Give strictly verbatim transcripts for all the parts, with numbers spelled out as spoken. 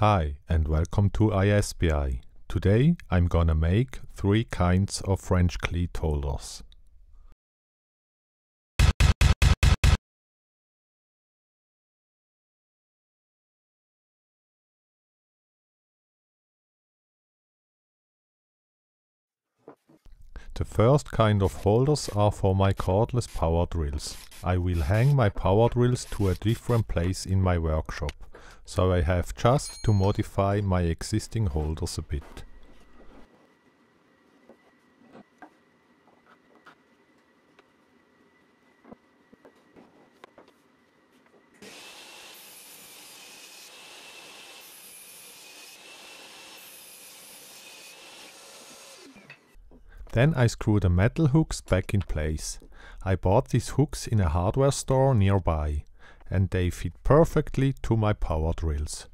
Hi and welcome to I S B I. Today I'm gonna make three kinds of French cleat holders. The first kind of holders are for my cordless power drills. I will hang my power drills to a different place in my workshop. So I have just to modify my existing holders a bit. Then I screw the metal hooks back in place. I bought these hooks in a hardware store nearby. And they fit perfectly to my power drills.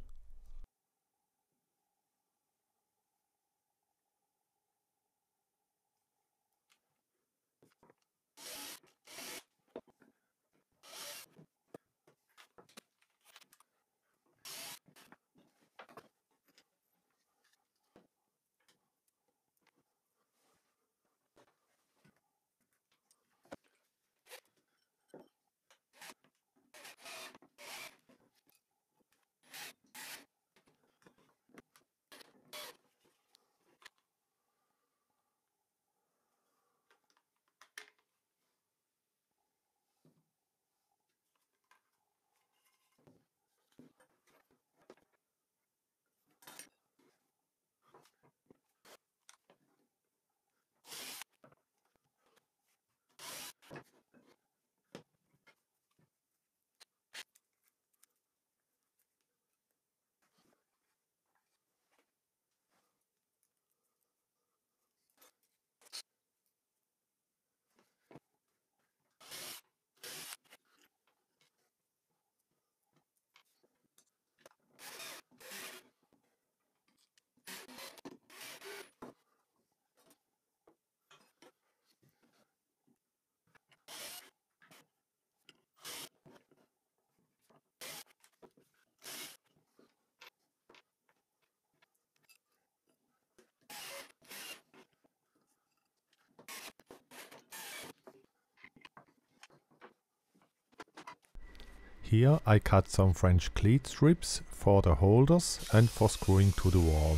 Here I cut some French cleat strips for the holders and for screwing to the wall.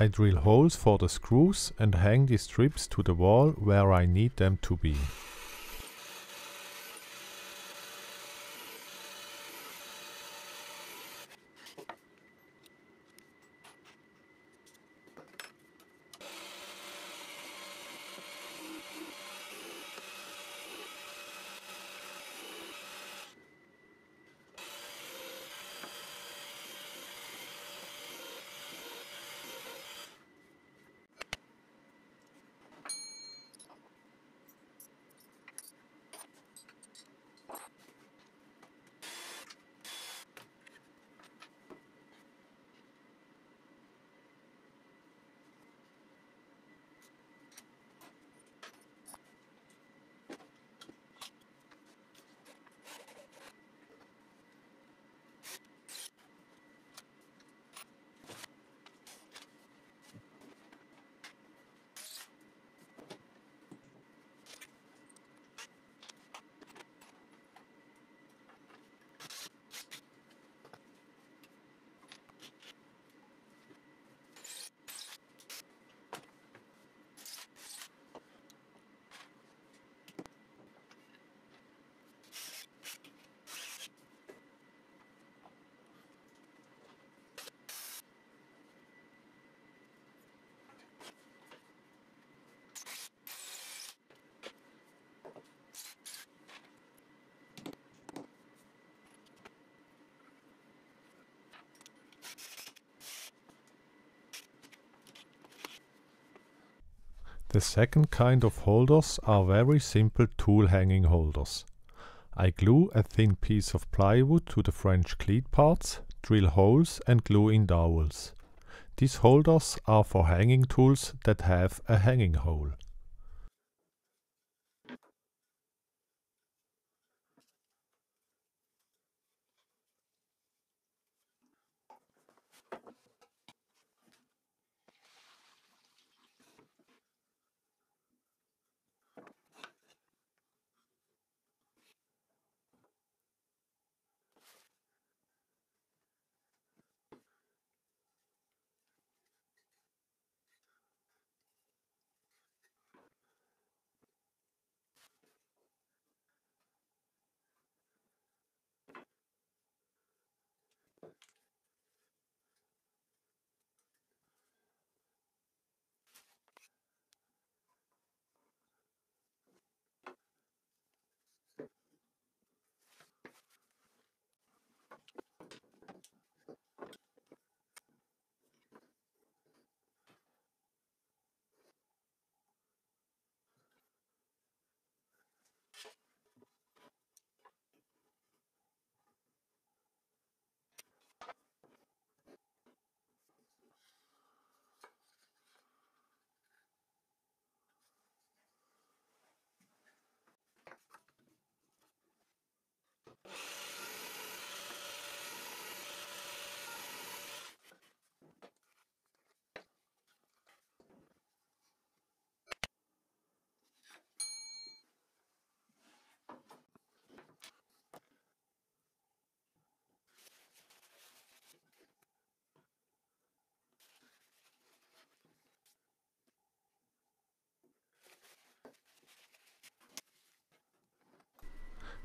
I drill holes for the screws and hang the strips to the wall where I need them to be. The second kind of holders are very simple tool hanging holders. I glue a thin piece of plywood to the French cleat parts, drill holes and glue in dowels. These holders are for hanging tools that have a hanging hole.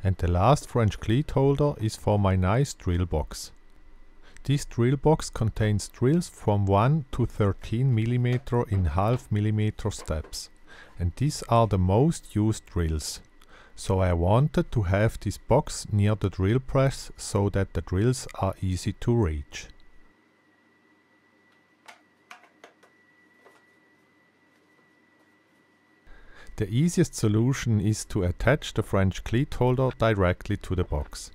And the last French cleat holder is for my nice drill box. This drill box contains drills from one to thirteen millimeters in half millimeter steps, and these are the most used drills. So I wanted to have this box near the drill press so that the drills are easy to reach. The easiest solution is to attach the French cleat holder directly to the box.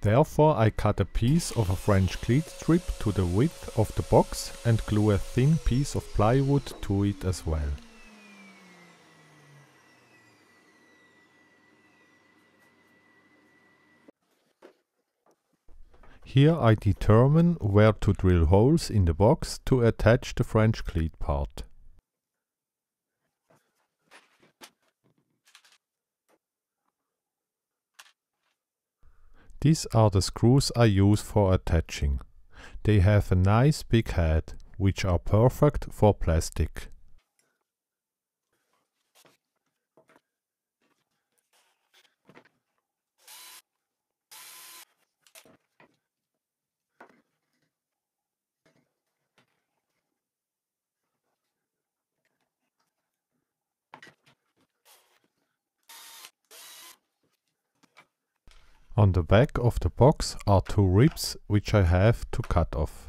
Therefore I cut a piece of a French cleat strip to the width of the box and glue a thin piece of plywood to it as well. Here I determine where to drill holes in the box to attach the French cleat part. These are the screws I use for attaching. They have a nice big head, which are perfect for plastic. On the back of the box are two ribs, which I have to cut off.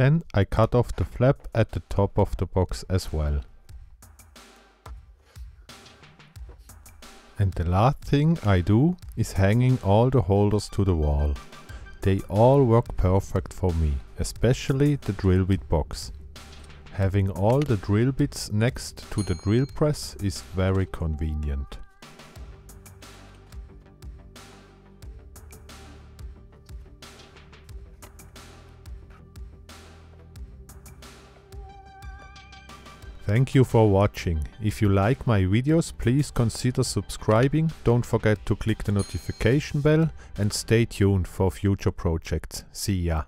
Then I cut off the flap at the top of the box as well. And the last thing I do is hanging all the holders to the wall. They all work perfect for me, especially the drill bit box. Having all the drill bits next to the drill press is very convenient. Thank you for watching. If you like my videos, please consider subscribing, don't forget to click the notification bell and stay tuned for future projects. See ya!